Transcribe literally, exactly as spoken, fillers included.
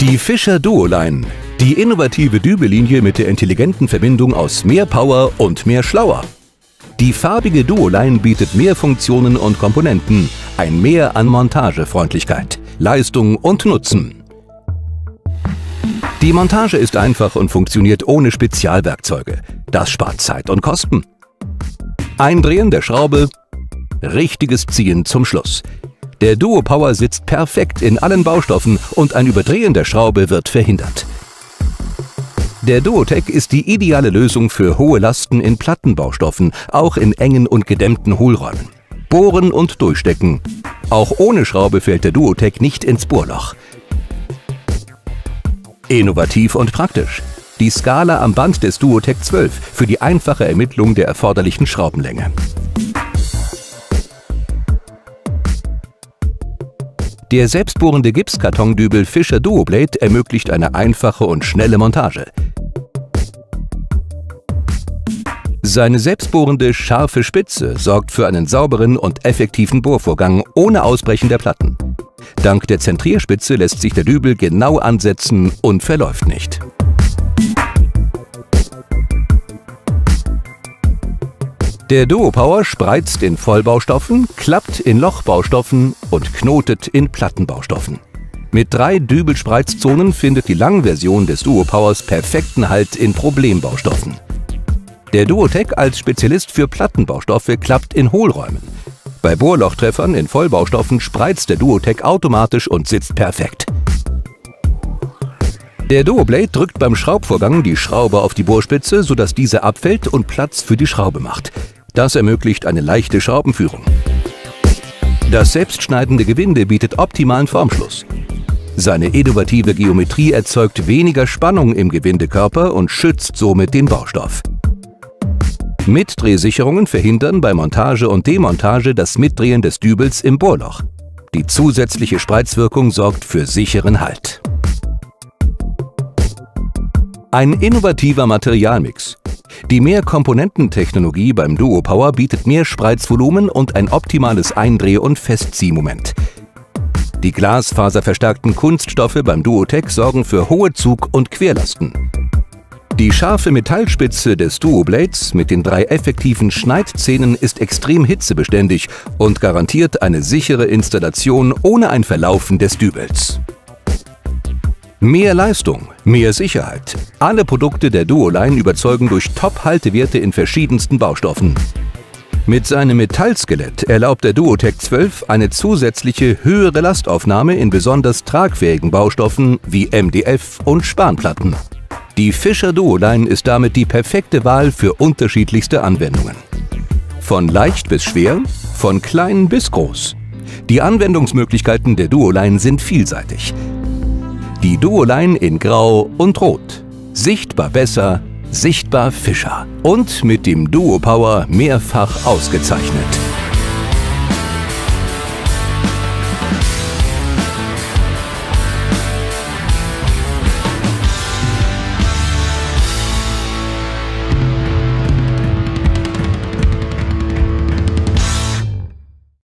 Die Fischer Duo-Line, die innovative Dübelinie mit der intelligenten Verbindung aus mehr Power und mehr Schlauer. Die farbige Duo-Line bietet mehr Funktionen und Komponenten, ein Mehr an Montagefreundlichkeit, Leistung und Nutzen. Die Montage ist einfach und funktioniert ohne Spezialwerkzeuge. Das spart Zeit und Kosten. Eindrehen der Schraube, richtiges Ziehen zum Schluss. Der Duopower sitzt perfekt in allen Baustoffen und ein Überdrehen der Schraube wird verhindert. Der Duotec ist die ideale Lösung für hohe Lasten in Plattenbaustoffen, auch in engen und gedämmten Hohlräumen. Bohren und durchstecken. Auch ohne Schraube fällt der Duotec nicht ins Bohrloch. Innovativ und praktisch. Die Skala am Band des Duotec zwölf für die einfache Ermittlung der erforderlichen Schraubenlänge. Der selbstbohrende Gipskartondübel Fischer Duo Blade ermöglicht eine einfache und schnelle Montage. Seine selbstbohrende, scharfe Spitze sorgt für einen sauberen und effektiven Bohrvorgang ohne Ausbrechen der Platten. Dank der Zentrierspitze lässt sich der Dübel genau ansetzen und verläuft nicht. Der Duopower spreizt in Vollbaustoffen, klappt in Lochbaustoffen und knotet in Plattenbaustoffen. Mit drei Dübelspreizzonen findet die Langversion des Duopowers perfekten Halt in Problembaustoffen. Der Duotec als Spezialist für Plattenbaustoffe klappt in Hohlräumen. Bei Bohrlochtreffern in Vollbaustoffen spreizt der Duotec automatisch und sitzt perfekt. Der Duoblade drückt beim Schraubvorgang die Schraube auf die Bohrspitze, sodass diese abfällt und Platz für die Schraube macht. Das ermöglicht eine leichte Schraubenführung. Das selbstschneidende Gewinde bietet optimalen Formschluss. Seine innovative Geometrie erzeugt weniger Spannung im Gewindekörper und schützt somit den Baustoff. Mitdrehsicherungen verhindern bei Montage und Demontage das Mitdrehen des Dübels im Bohrloch. Die zusätzliche Spreizwirkung sorgt für sicheren Halt. Ein innovativer Materialmix. Die Mehrkomponententechnologie beim Duopower bietet mehr Spreizvolumen und ein optimales Eindreh- und Festziehmoment. Die glasfaserverstärkten Kunststoffe beim Duotec sorgen für hohe Zug- und Querlasten. Die scharfe Metallspitze des Duoblades mit den drei effektiven Schneidzähnen ist extrem hitzebeständig und garantiert eine sichere Installation ohne ein Verlaufen des Dübels. Mehr Leistung, mehr Sicherheit. Alle Produkte der Duo-Line überzeugen durch Top-Haltewerte in verschiedensten Baustoffen. Mit seinem Metallskelett erlaubt der Duotec zwölf eine zusätzliche höhere Lastaufnahme in besonders tragfähigen Baustoffen wie M D F und Spanplatten. Die Fischer Duo-Line ist damit die perfekte Wahl für unterschiedlichste Anwendungen. Von leicht bis schwer, von klein bis groß. Die Anwendungsmöglichkeiten der Duo-Line sind vielseitig. Die Duo-Line in Grau und Rot. Sichtbar besser, sichtbar Fischer. Und mit dem Duopower mehrfach ausgezeichnet.